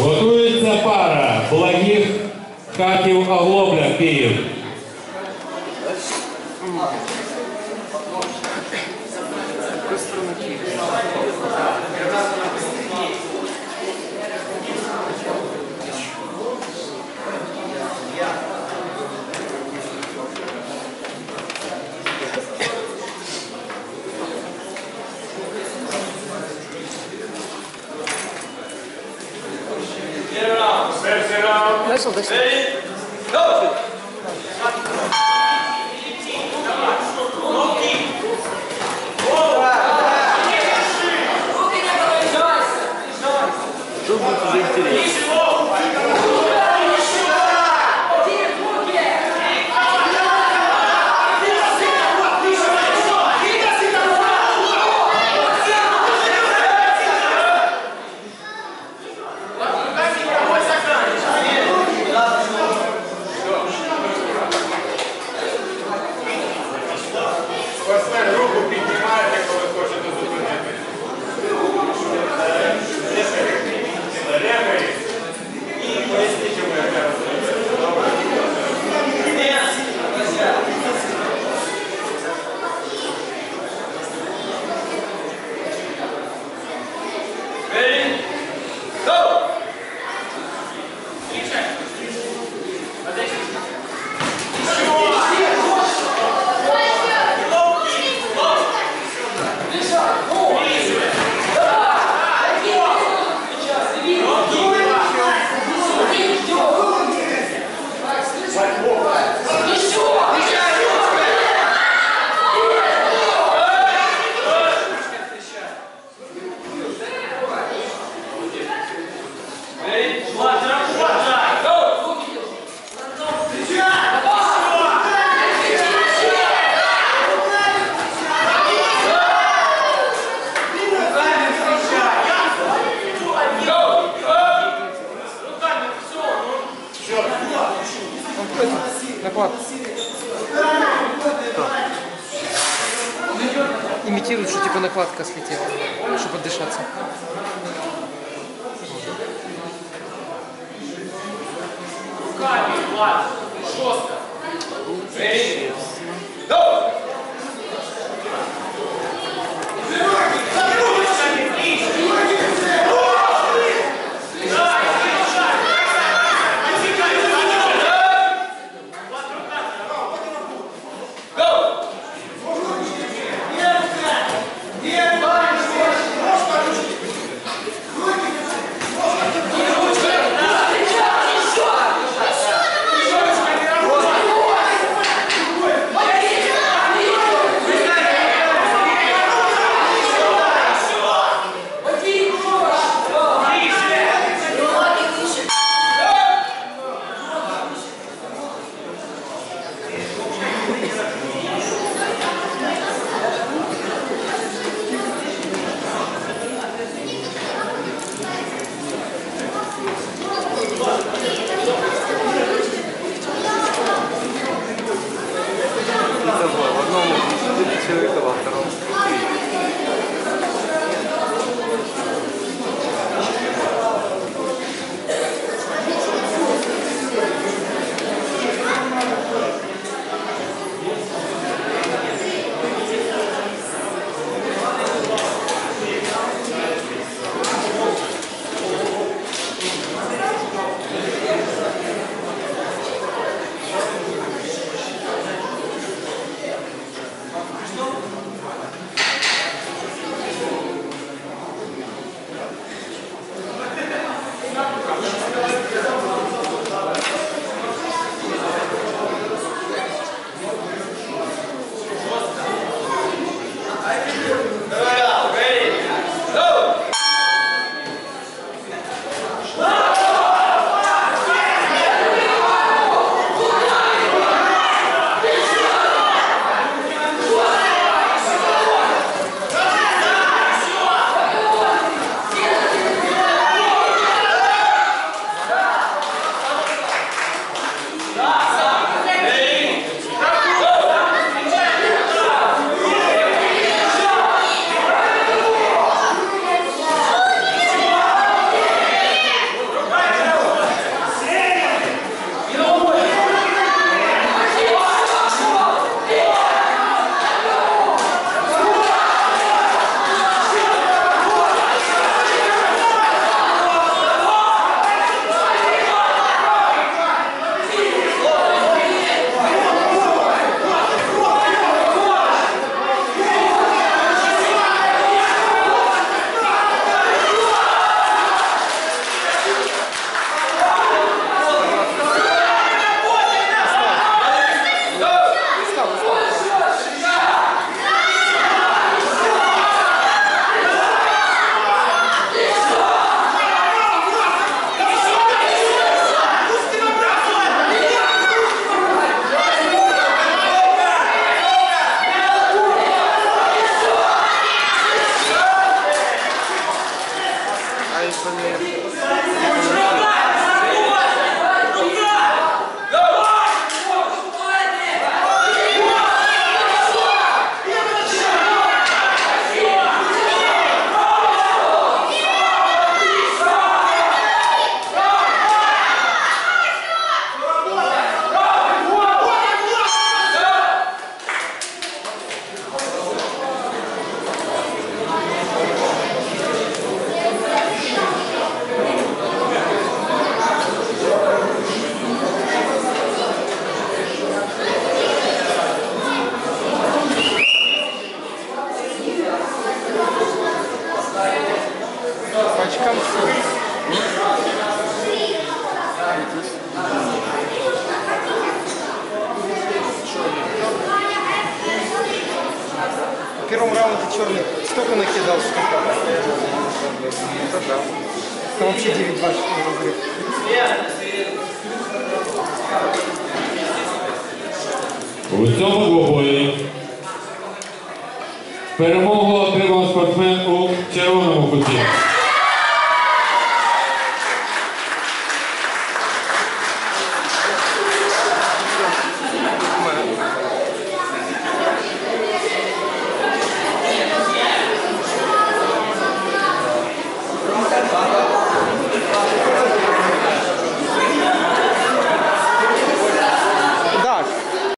Готується пара Благих, Хаків, Оглобля, Київ. Ready? Go! Имитирует, что типа накладка слетела, чтобы отдышаться. Руками, ладно, жестко. Эй, давай! В первом раунде черный столько накидал, что там вообще 9-2 рублей. У цьому бою перемогу